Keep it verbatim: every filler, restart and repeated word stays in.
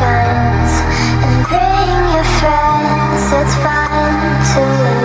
guns and bring your friends. It's fine to